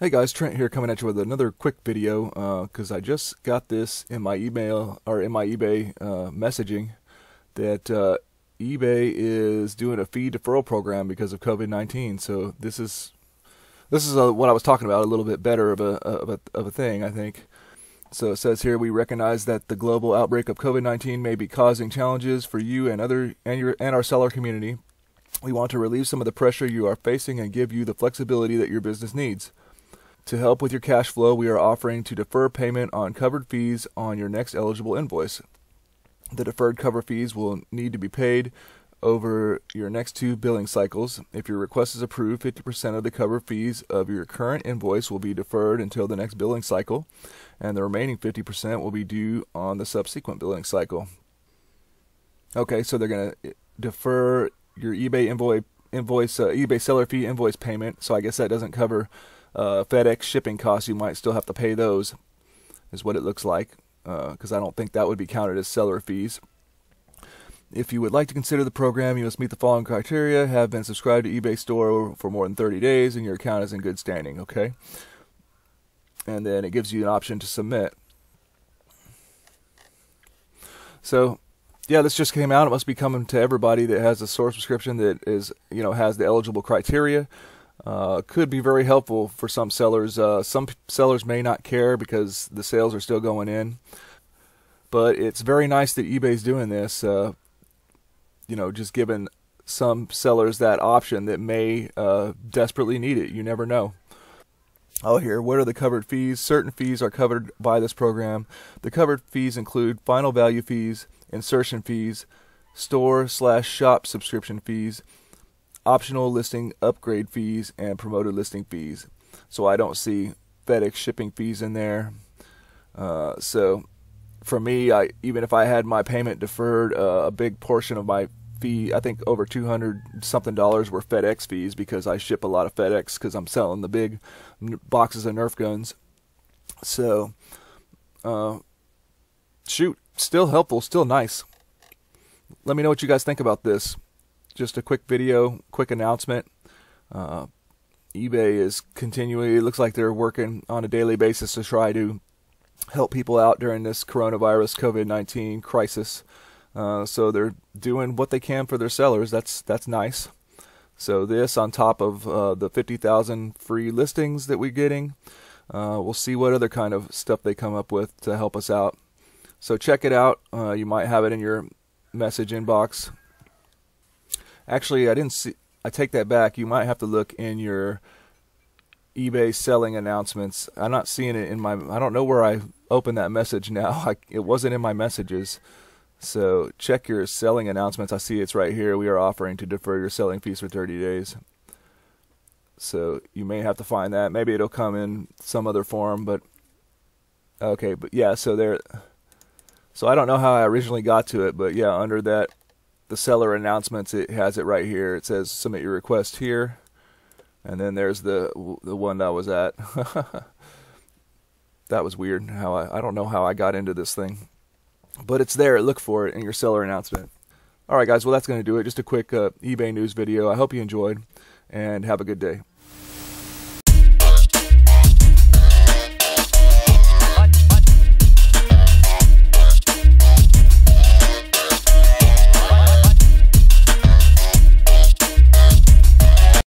Hey guys, Trent here coming at you with another quick video because I just got this in my email or in my eBay messaging that eBay is doing a fee deferral program because of COVID-19. So this is what I was talking about, a little bit better of a thing, I think. So it says here, we recognize that the global outbreak of COVID-19 may be causing challenges for you and our seller community. We want to relieve some of the pressure you are facing and give you the flexibility that your business needs. To help with your cash flow, we are offering to defer payment on covered fees on your next eligible invoice. The deferred cover fees will need to be paid over your next 2 billing cycles. If your request is approved, 50% of the cover fees of your current invoice will be deferred until the next billing cycle, and the remaining 50% will be due on the subsequent billing cycle. Okay, so they're going to defer your eBay eBay seller fee invoice payment. So I guess that doesn't cover FedEx shipping costs. You might still have to pay those, is what it looks like, because I don't think that would be counted as seller fees. If you would like to consider the program, you must meet the following criteria: have been subscribed to eBay store for more than 30 days, and your account is in good standing. Okay, and then it gives you an option to submit. So yeah, this just came out. It must be coming to everybody that has a source subscription that is, you know, has the eligible criteria. Could be very helpful for some sellers. Some sellers may not care because the sales are still going in. But it's very nice that eBay's doing this. You know, just giving some sellers that option that may desperately need it. You never know. Oh, here, what are the covered fees? Certain fees are covered by this program. The covered fees include final value fees, insertion fees, store/shop subscription fees, optional listing upgrade fees, and promoted listing fees. So I don't see FedEx shipping fees in there. So for me, even if I had my payment deferred, a big portion of my fee, I think over $200-something, were FedEx fees, because I ship a lot of FedEx because I'm selling the big boxes of Nerf guns. So shoot, still helpful, still nice. Let me know what you guys think about this. Just a quick video, quick announcement. eBay is continuing, it looks like they're working on a daily basis to try to help people out during this coronavirus COVID-19 crisis. So they're doing what they can for their sellers. That's nice. So this, on top of the 50,000 free listings that we're getting, we'll see what other kind of stuff they come up with to help us out. So check it out. You might have it in your message inbox. Actually, I didn't see. I take that back. You might have to look in your eBay selling announcements. I'm not seeing it in my. I don't know where I opened that message now. It wasn't in my messages. So check your selling announcements. I see it's right here. We are offering to defer your selling fees for 30 days. So you may have to find that. Maybe it'll come in some other form. But okay. But yeah. So there. So I don't know how I originally got to it, but yeah, under that, the seller announcements, it has it right here. It says submit your request here, and then there's the one I was at. That was weird. How I don't know how I got into this thing, but it's there. Look for it in your seller announcement. All right, guys. Well, that's going to do it. Just a quick eBay news video. I hope you enjoyed, and have a good day.